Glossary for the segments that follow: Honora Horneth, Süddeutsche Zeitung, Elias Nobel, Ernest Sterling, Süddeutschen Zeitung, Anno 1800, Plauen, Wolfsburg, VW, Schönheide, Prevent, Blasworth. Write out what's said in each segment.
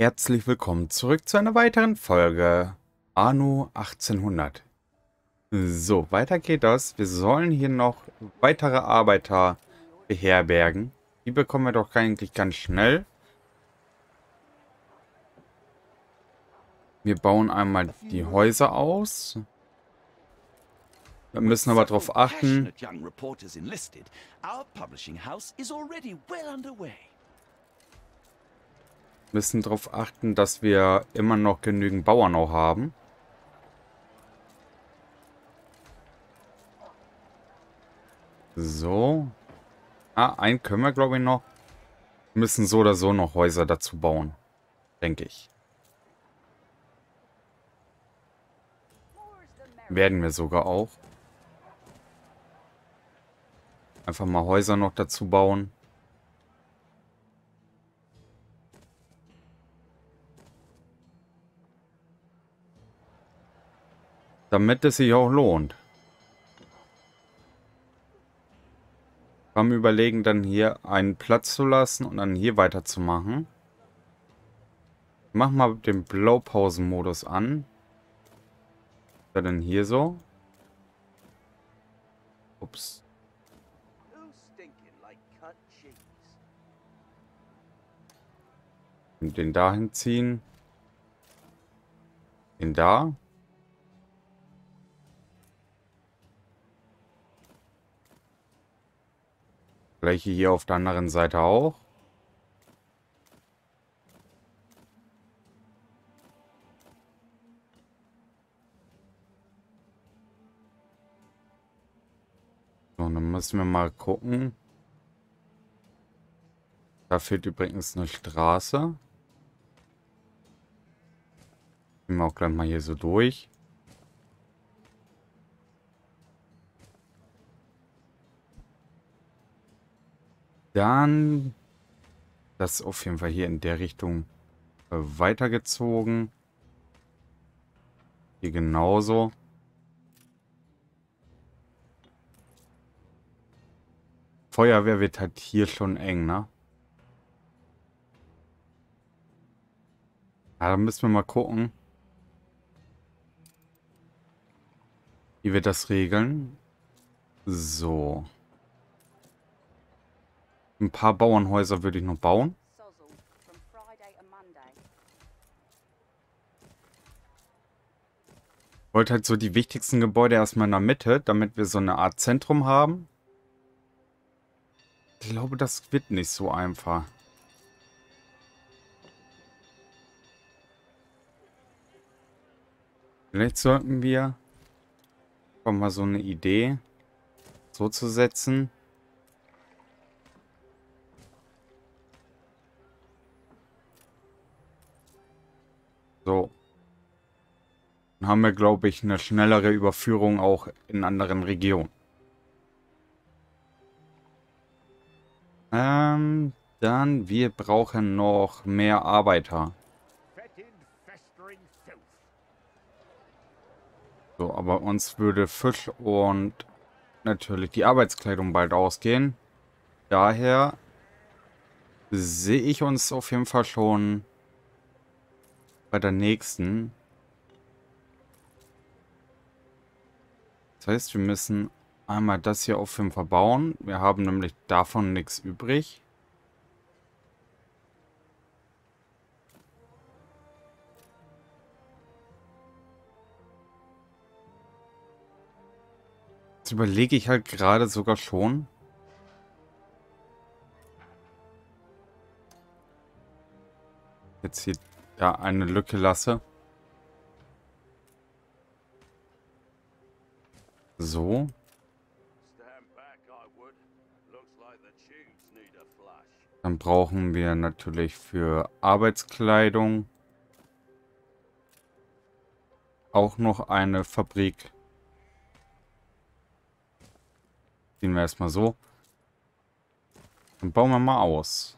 Herzlich willkommen zurück zu einer weiteren Folge Anno 1800. So, weiter geht das. Wir sollen hier noch weitere Arbeiter beherbergen. Die bekommen wir doch eigentlich ganz schnell. Wir bauen einmal die Häuser aus. Wir müssen aber darauf achten. Müssen darauf achten, dass wir immer noch genügend Bauern auch haben. So. Ah, einen können wir, glaube ich, noch. Wir müssen so oder so noch Häuser dazu bauen. Denke ich. Werden wir sogar auch. Einfach mal Häuser noch dazu bauen. Damit es sich auch lohnt. Kann überlegen, dann hier einen Platz zu lassen und dann hier weiterzumachen. Mach mal den Blaupausenmodus an. Was denn hier so? Ups. Und den dahin ziehen. Den da. Gleiche hier auf der anderen Seite auch. So, dann müssen wir mal gucken. Da fehlt übrigens eine Straße. Gehen wir auch gleich mal hier so durch. Dann das auf jeden Fall hier in der Richtung weitergezogen. Hier genauso. Feuerwehr wird halt hier schon eng, ne? Ja, da müssen wir mal gucken, wie wir das regeln. So. Ein paar Bauernhäuser würde ich noch bauen. Ich wollte halt so die wichtigsten Gebäude erstmal in der Mitte, damit wir so eine Art Zentrum haben. Ich glaube, das wird nicht so einfach. Vielleicht sollten wir mal so eine Idee so zu setzen. So. Dann haben wir, glaube ich, eine schnellere Überführung auch in anderen Regionen. Dann, wir brauchen noch mehr Arbeiter. So, aber uns würde Fisch und natürlich die Arbeitskleidung bald ausgehen. Daher sehe ich uns auf jeden Fall schon bei der nächsten. Das heißt, wir müssen einmal das hier auf jeden Fall bauen. Wir haben nämlich davon nichts übrig. Jetzt überlege ich halt gerade sogar schon. Jetzt hier da eine Lücke lasse. So. Dann brauchen wir natürlich für Arbeitskleidung auch noch eine Fabrik. Ziehen wir erstmal so. Dann bauen wir mal aus.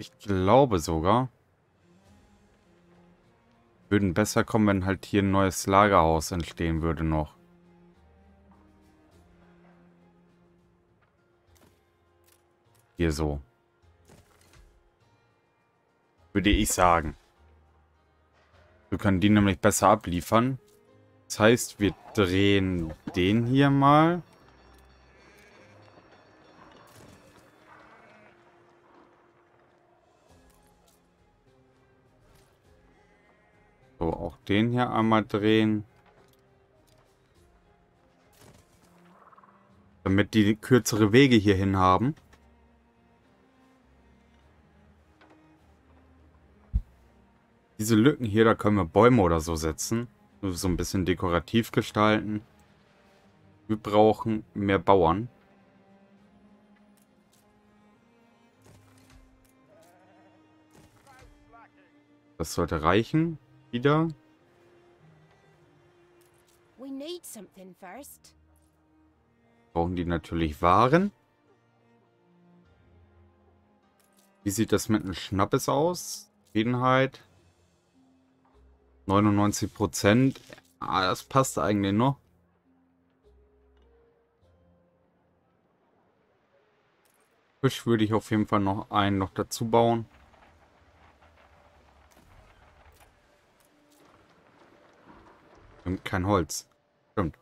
Ich glaube sogar, würden besser kommen, wenn halt hier ein neues Lagerhaus entstehen würde noch. Hier so. Würde ich sagen. Wir können die nämlich besser abliefern. Das heißt, wir drehen den hier mal. So, auch den hier einmal drehen. Damit die kürzere Wege hierhin haben. Diese Lücken hier, da können wir Bäume oder so setzen. Nur so ein bisschen dekorativ gestalten. Wir brauchen mehr Bauern. Das sollte reichen. Wieder. Brauchen die natürlich Waren. Wie sieht das mit einem Schnappes aus? Zufriedenheit. 99%. Ah, das passt eigentlich noch. Fisch würde ich auf jeden Fall noch einen dazu bauen. Kein Holz. Stimmt.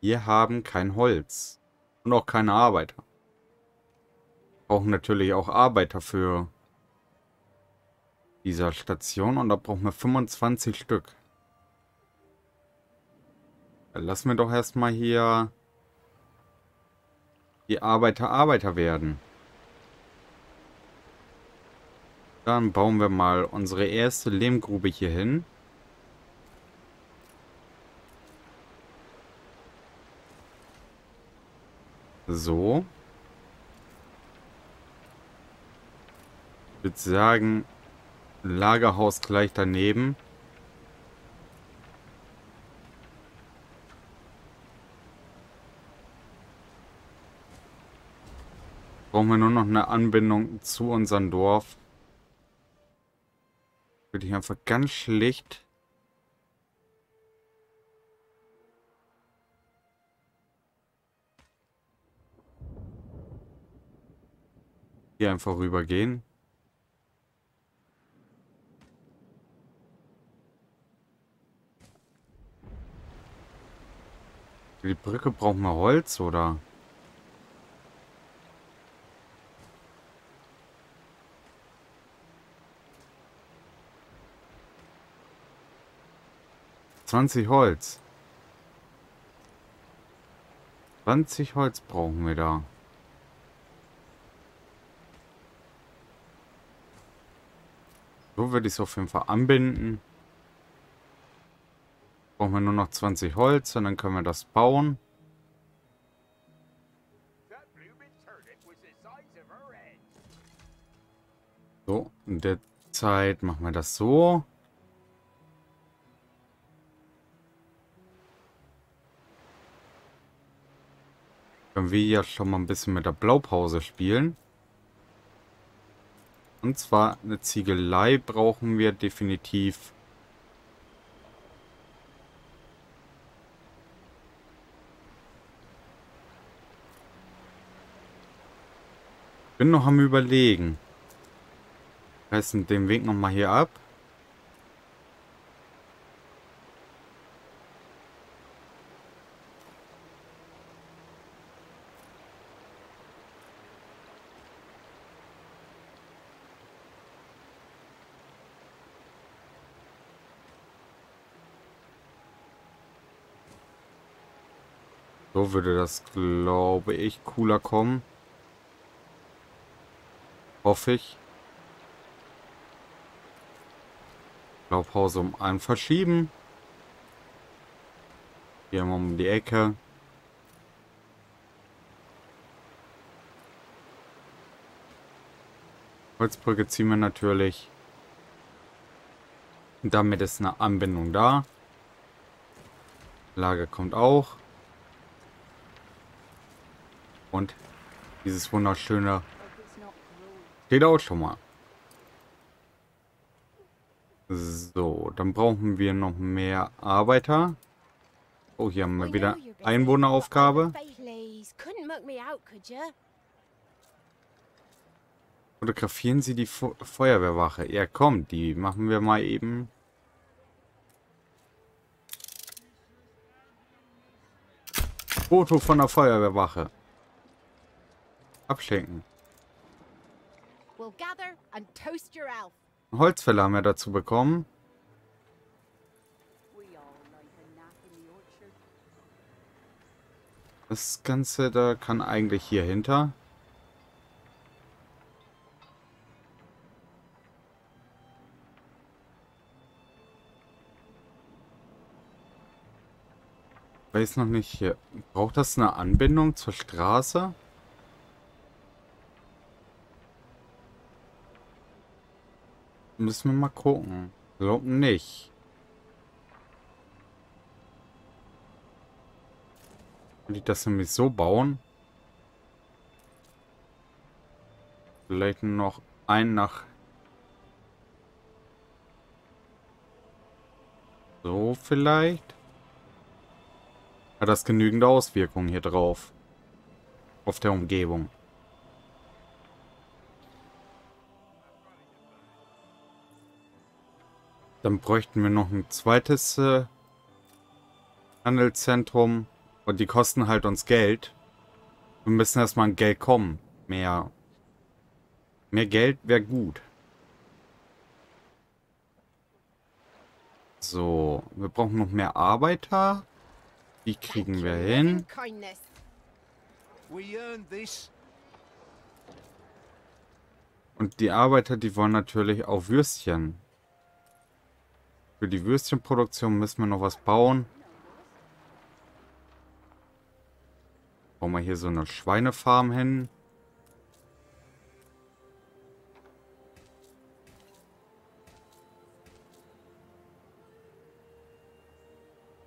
Wir haben kein Holz. Und auch keine Arbeiter. Wir brauchen natürlich auch Arbeiter für diese Station. Und da brauchen wir 25 Stück. Dann lassen wir doch erstmal hier die Arbeiter werden. Dann bauen wir mal unsere erste Lehmgrube hier hin. So. Ich würde sagen, Lagerhaus gleich daneben. Brauchen wir nur noch eine Anbindung zu unserem Dorf. Würde ich einfach ganz schlicht hier einfach rübergehen. Für die Brücke brauchen wir Holz, oder? Holz. 20 Holz brauchen wir da. So würde ich es auf jeden Fall anbinden. Brauchen wir nur noch 20 Holz und dann können wir das bauen. So, in der Zeit machen wir das so. Können wir ja schon mal ein bisschen mit der Blaupause spielen. Und zwar eine Ziegelei brauchen wir definitiv. Bin noch am Überlegen. Reißen den Weg nochmal hier ab. So würde das, glaube ich, cooler kommen. Hoffe ich. Blaupause um einen verschieben. Hier mal um die Ecke. Holzbrücke ziehen wir natürlich. Und damit ist eine Anbindung da. Lager kommt auch. Und dieses wunderschöne steht auch schon mal. So, dann brauchen wir noch mehr Arbeiter. Oh, hier haben wir wieder Einwohneraufgabe. please. Couldn't muck me out, could you? Fotografieren Sie die Feuerwehrwache. Ja, komm, die machen wir mal eben. Foto von der Feuerwehrwache. Abschenken. Einen Holzfäller haben wir dazu bekommen. Das Ganze da kann eigentlich hier hinter. Weiß noch nicht hier. Braucht das eine Anbindung zur Straße? Müssen wir mal gucken. Glaube nicht. Kann ich das nämlich so bauen? Vielleicht noch ein nach. So vielleicht. Hat das genügend Auswirkungen hier drauf? Auf der Umgebung. Dann bräuchten wir noch ein zweites Handelszentrum. Und die kosten halt uns Geld. Wir müssen erstmal an Geld kommen. Mehr Geld wäre gut. So, wir brauchen noch mehr Arbeiter. Die kriegen wir hin. Und die Arbeiter, die wollen natürlich auch Würstchen. Für die Würstchenproduktion müssen wir noch was bauen. Bauen wir hier so eine Schweinefarm hin.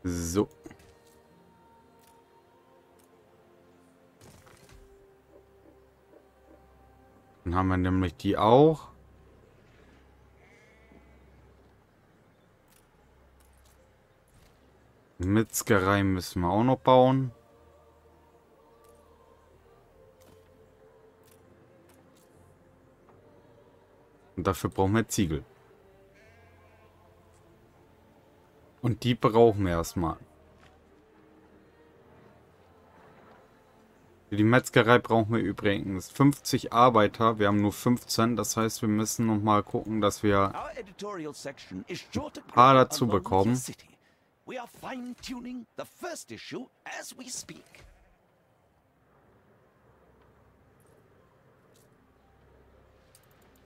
So. Dann haben wir nämlich die auch. Metzgerei müssen wir auch noch bauen. Und dafür brauchen wir Ziegel. Und die brauchen wir erstmal. Für die Metzgerei brauchen wir übrigens 50 Arbeiter. Wir haben nur 15. Das heißt, wir müssen noch mal gucken, dass wir ein paar dazu bekommen.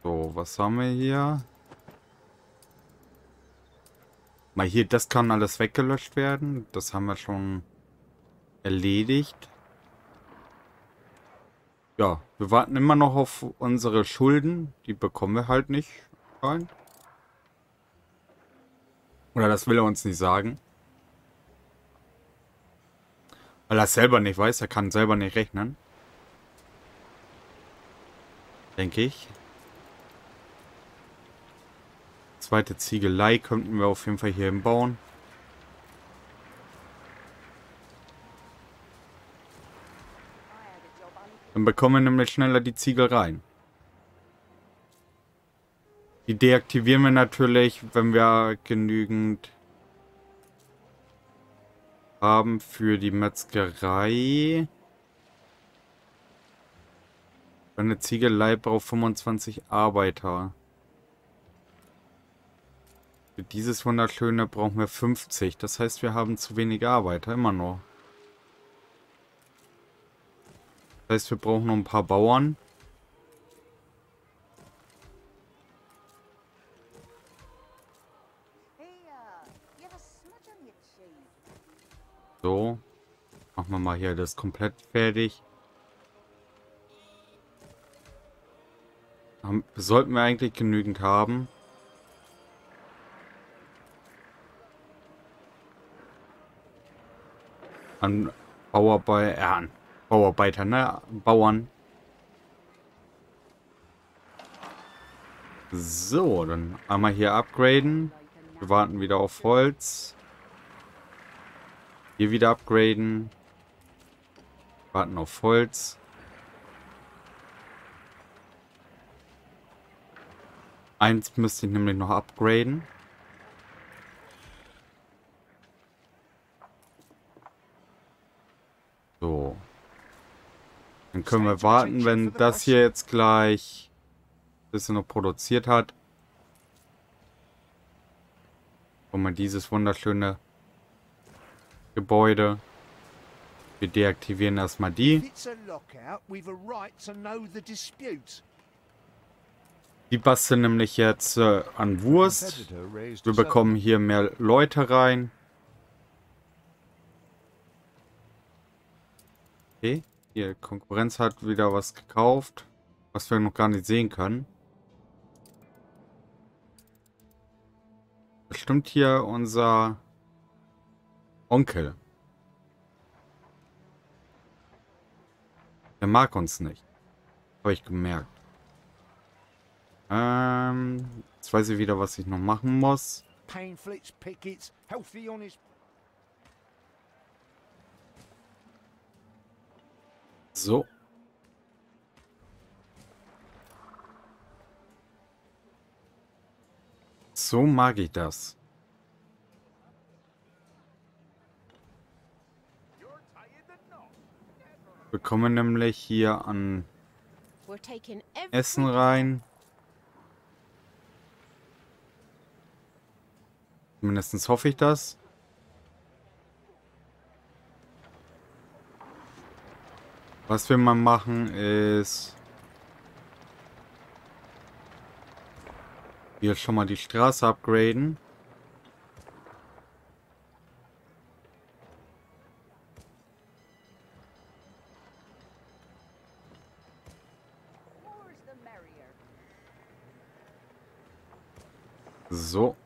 So, was haben wir hier? Mal hier, das kann alles weggelöscht werden. Das haben wir schon erledigt. Ja, wir warten immer noch auf unsere Schulden. Die bekommen wir halt nicht rein. Oder das will er uns nicht sagen. Weil er es selber nicht weiß. Er kann selber nicht rechnen. Denke ich. Zweite Ziegelei könnten wir auf jeden Fall hier hinbauen. Dann bekommen wir nämlich schneller die Ziegel rein. Die deaktivieren wir natürlich, wenn wir genügend haben für die Metzgerei. Eine Ziegelei braucht 25 Arbeiter. Für dieses Wunderschöne brauchen wir 50. Das heißt, wir haben zu wenig Arbeiter, immer noch. Das heißt, wir brauchen noch ein paar Bauern. So. Machen wir mal hier das komplett fertig. Sollten wir eigentlich genügend haben. An Bauarbeiter, ne? Bauern. So, dann einmal hier upgraden. Wir warten wieder auf Holz. Hier wieder upgraden. Warten auf Holz. Eins müsste ich nämlich noch upgraden. So. Dann können wir warten, wenn das hier jetzt gleich ein bisschen noch produziert hat. Und mal dieses wunderschöne Gebäude. Wir deaktivieren erstmal die. Die basteln nämlich jetzt an Wurst. Wir bekommen hier mehr Leute rein. Okay, hier Konkurrenz hat wieder was gekauft, was wir noch gar nicht sehen können. Bestimmt hier unser Onkel. Der mag uns nicht. Habe ich gemerkt. Jetzt weiß ich wieder, was ich noch machen muss. So. So mag ich das. Wir kommen nämlich hier an Essen rein. Mindestens hoffe ich das. Was wir mal machen ist... Hier schon mal die Straße upgraden. So.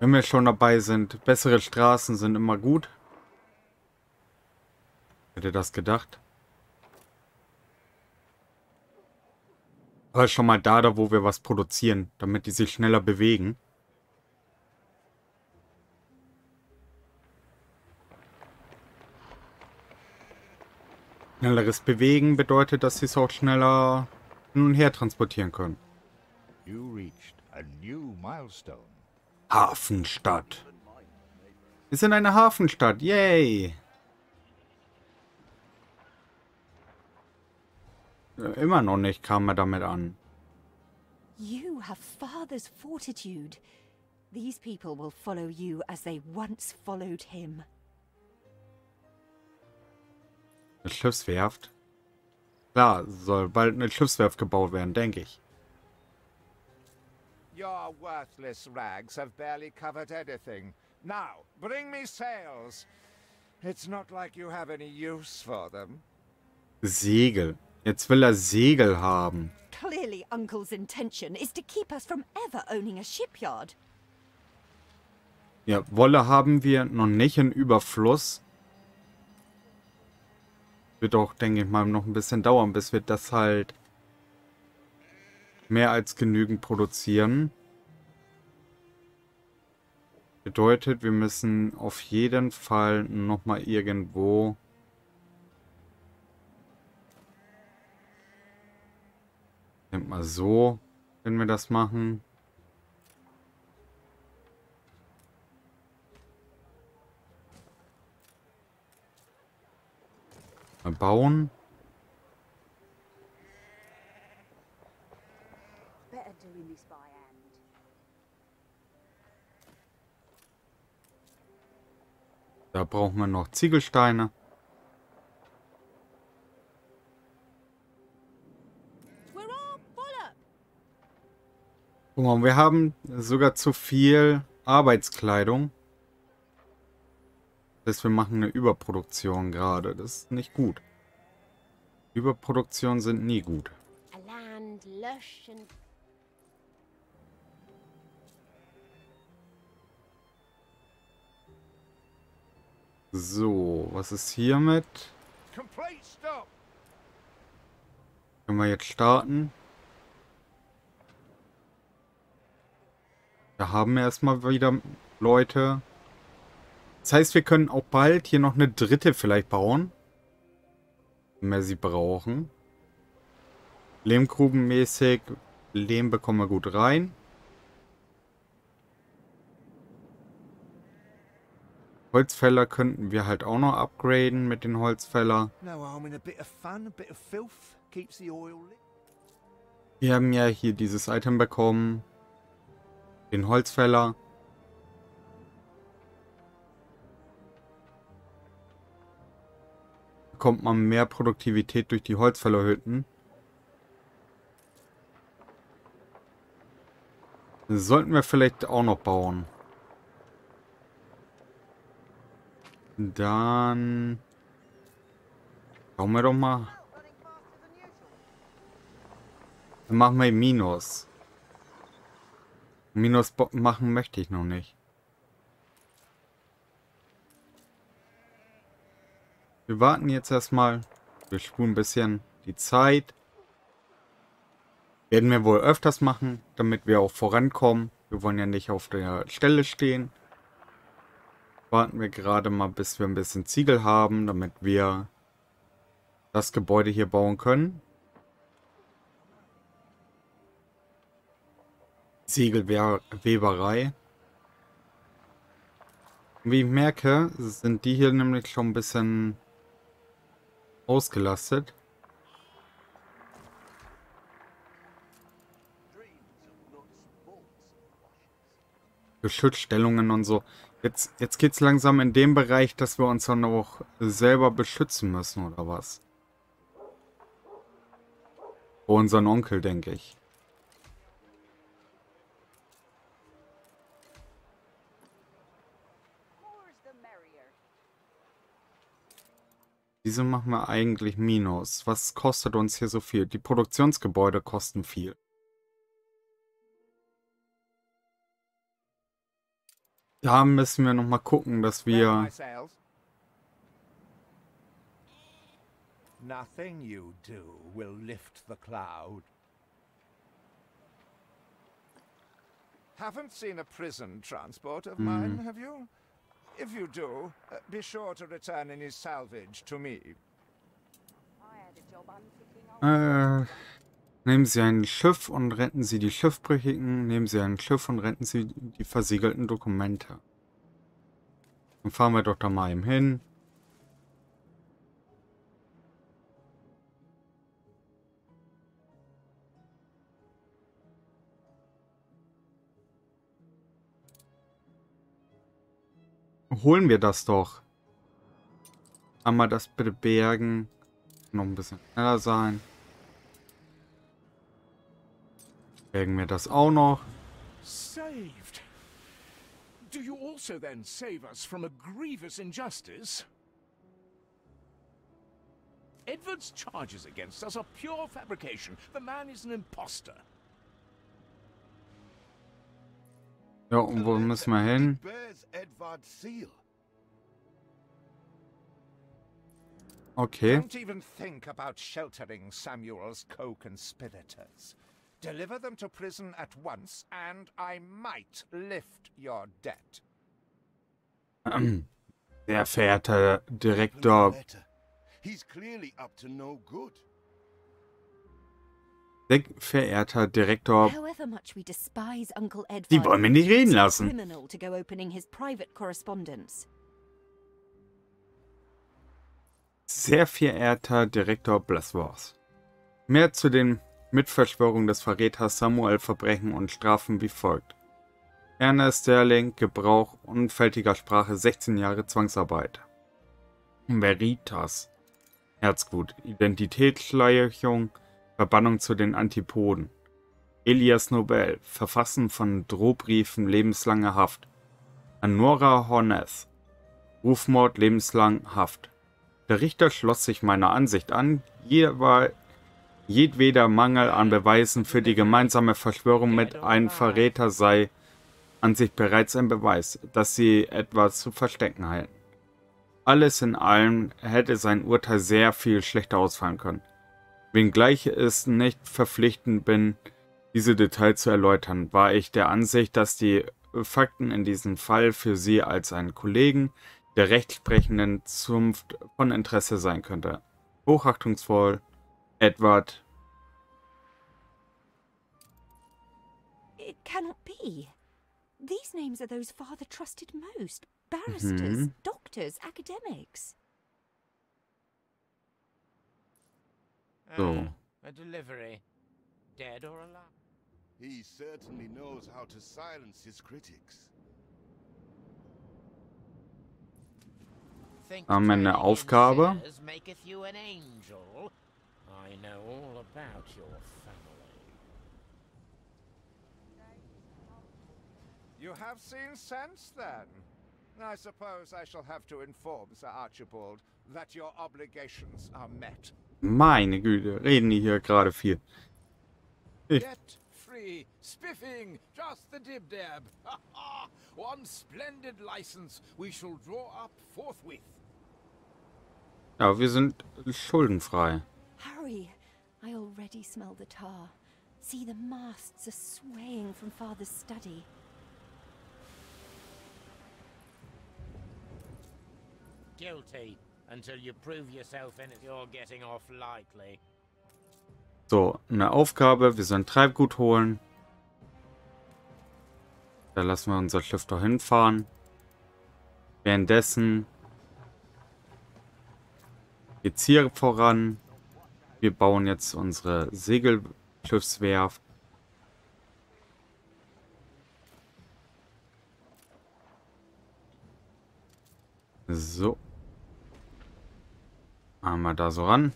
Wenn wir schon dabei sind, bessere Straßen sind immer gut. Hätte das gedacht. Aber schon mal da, wo wir was produzieren, damit die sich schneller bewegen. Schnelleres Bewegen bedeutet, dass sie es auch schneller hin und her transportieren können. You reached a new milestone. Hafenstadt. Wir sind eine Hafenstadt. Yay. Immer noch nicht kam er damit an. You have father's fortitude. These people will follow you as they once followed him. Eine Schiffswerft. Klar, soll bald eine Schiffswerft gebaut werden, denke ich. Your worthless rags have barely covered anything. Now, bring me sails. It's not like you have any use for them. Segel. Jetzt will Segel haben. Clearly Uncle's intention is to keep us from ever owning a shipyard. Ja, Wolle haben wir noch nicht in Überfluss. Wird auch, denke ich mal, noch ein bisschen dauern, bis wir das halt mehr als genügend produzieren. Bedeutet, wir müssen auf jeden Fall nochmal irgendwo mal so, wenn wir das machen. Mal bauen. Da brauchen wir noch Ziegelsteine. Guck mal, wir haben sogar zu viel Arbeitskleidung. Das heißt, wir machen eine Überproduktion gerade. Das ist nicht gut. Überproduktionen sind nie gut. So, was ist hiermit? Können wir jetzt starten? Da haben wir erstmal wieder Leute. Das heißt, wir können auch bald hier noch eine dritte vielleicht bauen. Wenn wir sie brauchen. Lehmgrubenmäßig. Lehm bekommen wir gut rein. Holzfäller könnten wir halt auch noch upgraden mit den Holzfäller. Wir haben ja hier dieses Item bekommen. Den Holzfäller. Bekommt man mehr Produktivität durch die Holzfällerhütten. Sollten wir vielleicht auch noch bauen. Dann schauen wir doch mal. Dann machen wir Minus. Minus machen möchte ich noch nicht. Wir warten jetzt erstmal. Wir spulen ein bisschen die Zeit. Werden wir wohl öfters machen, damit wir auch vorankommen. Wir wollen ja nicht auf der Stelle stehen. Warten wir gerade mal, bis wir ein bisschen Ziegel haben, damit wir das Gebäude hier bauen können. Ziegelweberei. Wie ich merke, sind die hier nämlich schon ein bisschen ausgelastet. Geschützstellungen und so. Jetzt geht es langsam in dem Bereich, dass wir uns dann auch selber beschützen müssen, oder was? Vor unseren Onkel, denke ich. Wieso machen wir eigentlich Minus? Was kostet uns hier so viel? Die Produktionsgebäude kosten viel. Da müssen wir nochmal gucken, dass wir... Nehmen Sie ein Schiff und retten Sie die Schiffbrüchigen. Nehmen Sie ein Schiff und retten Sie die versiegelten Dokumente. Dann fahren wir doch da mal eben hin. Holen wir das doch. Einmal das bitte bergen. Noch ein bisschen schneller sein. Bergen wir das auch noch. Saved. Do you also then save us from a grievous injustice? Edward's charges against us are pure fabrication. The man is an imposter. Ja, und wo müssen wir hin? Okay. Don't even think about sheltering Samuel's co-conspirators. Deliver them to prison at once and I might lift your debt. Sehr verehrter Direktor. Sehr verehrter Direktor. Die wollen mich nicht reden lassen. Sehr verehrter Direktor Blasworth. Mehr zu den Mitverschwörung des Verräters Samuel, Verbrechen und Strafen wie folgt. Ernest Sterling, Gebrauch unfältiger Sprache, 16 Jahre Zwangsarbeit. Veritas, Herzgut, Identitätsschleichung, Verbannung zu den Antipoden. Elias Nobel, Verfassen von Drohbriefen, lebenslange Haft. Honora Horneth, Rufmord, lebenslang Haft. Der Richter schloss sich meiner Ansicht an, jedweder Mangel an Beweisen für die gemeinsame Verschwörung mit einem Verräter sei an sich bereits ein Beweis, dass sie etwas zu verstecken halten. Alles in allem hätte sein Urteil sehr viel schlechter ausfallen können, wenngleich es nicht verpflichtend bin, diese Details zu erläutern, war ich der Ansicht, dass die Fakten in diesem Fall für Sie als einen Kollegen der rechtsprechenden Zunft von Interesse sein könnte. Hochachtungsvoll, Edward. It cannot be. These names are those father trusted most. Barristers, doctors, academics. So. A delivery. Dead or alive? He certainly knows how to silence his critics. Haben wir eine Aufgabe? You have seen sense, then? I suppose I shall have to inform Sir Archibald that your obligations are met. Meine Güte, reden die hier gerade viel. Get free, spiffing, just the dib-dab. One splendid license we shall draw up forthwith. Ja, wir sind schuldenfrei. Harry, I already smell the tar. See the masts are swaying from Father's study. Guilty until you prove yourself and you're getting off lightly. So, eine Aufgabe, wir sollen Treibgut holen. Da lassen wir unser Schiff doch hinfahren. Währenddessen geht's hier voran. Wir bauen jetzt unsere Segelschiffswerft. So. Einmal da so ran.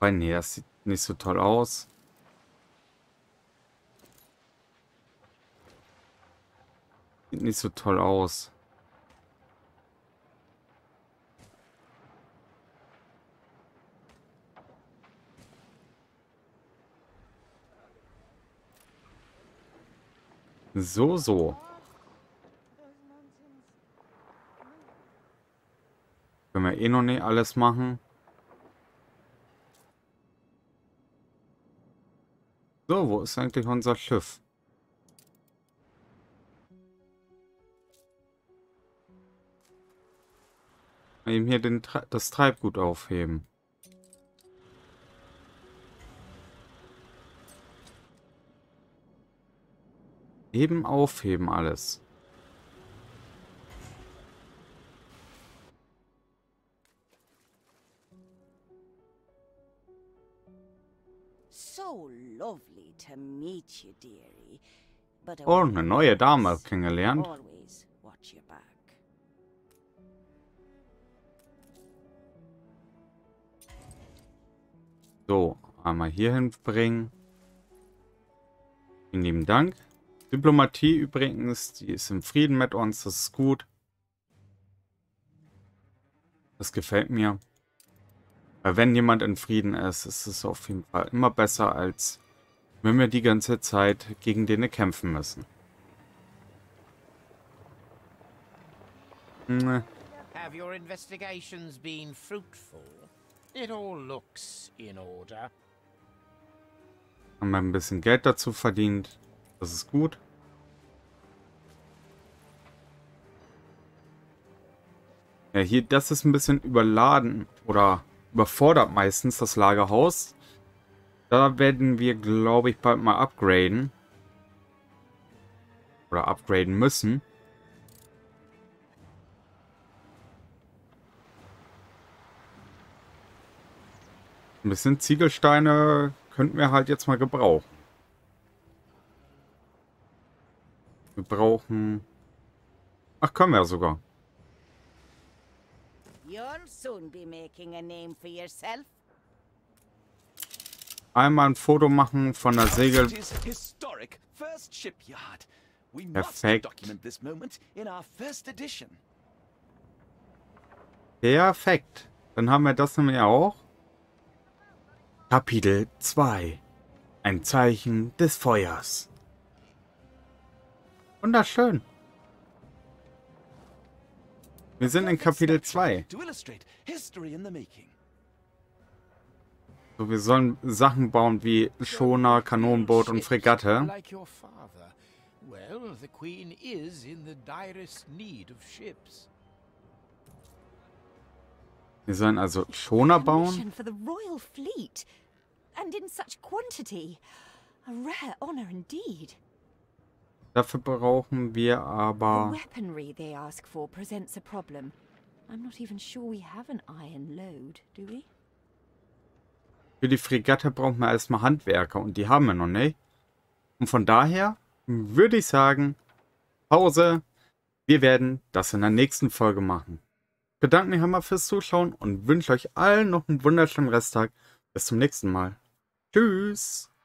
Weil, nee, das sieht nicht so toll aus. Sieht nicht so toll aus. So, so. Können wir eh noch nicht alles machen. So, wo ist eigentlich unser Schiff? Eben hier das Treibgut aufheben. Eben aufheben alles. Oh, eine neue Dame kennengelernt. So, einmal hier hinbringen. Vielen lieben Dank. Diplomatie übrigens, die ist im Frieden mit uns, das ist gut. Das gefällt mir. Weil wenn jemand in Frieden ist, ist es auf jeden Fall immer besser, als wenn wir die ganze Zeit gegen den kämpfen müssen. Have your investigations been fruitful? It all looks in order. Haben wir ein bisschen Geld dazu verdient. Das ist gut. Ja, hier, das ist ein bisschen überladen oder überfordert meistens das Lagerhaus. Da werden wir, glaube ich, bald mal upgraden. Oder upgraden müssen. Ein bisschen Ziegelsteine könnten wir halt jetzt mal gebrauchen. Wir brauchen... Ach, können wir ja sogar. Einmal ein Foto machen von der Segel. Perfekt. Perfekt. Dann haben wir das nämlich auch. Kapitel 2. Ein Zeichen des Feuers. Wunderschön. Wir sind in Kapitel 2. So, wir sollen Sachen bauen wie Schoner, Kanonenboot und Fregatte. Well, the Queen is in the direst need of ships. Wir sollen also Schoner bauen. For the Royal Fleet and in such quantity. A rare honor indeed. Dafür brauchen wir aber the weaponry they ask for presents a problem. I'm not even sure we have an iron load, do we? Für die Fregatte brauchen wir erstmal Handwerker und die haben wir noch nicht. Und von daher würde ich sagen, Pause. Wir werden das in der nächsten Folge machen. Ich bedanke mich einmal fürs Zuschauen und wünsche euch allen noch einen wunderschönen Resttag. Bis zum nächsten Mal. Tschüss.